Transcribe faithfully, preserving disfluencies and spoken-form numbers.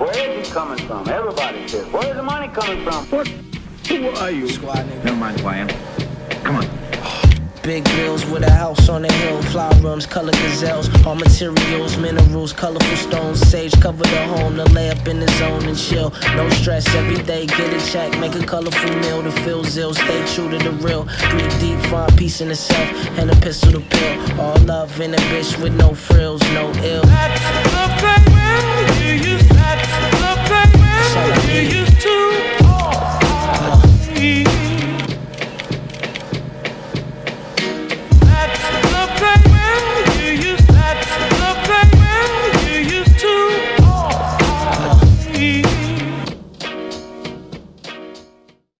Where is he coming from? Everybody says, where's the money coming from? What? Who are you? Squad nigga. Never mind who I am. Come on. Big bills with a house on a hill, fly rooms, color gazelles, all materials, minerals, colorful stones, sage cover the home to lay up in the zone and chill. No stress every day, get a check, make a colorful meal to feel zeal, stay true to the real. Breathe deep, find peace in itself, and a pistol to pill. All love in a bitch with no frills, no ill. That's the baby you used, that's the baby you used to.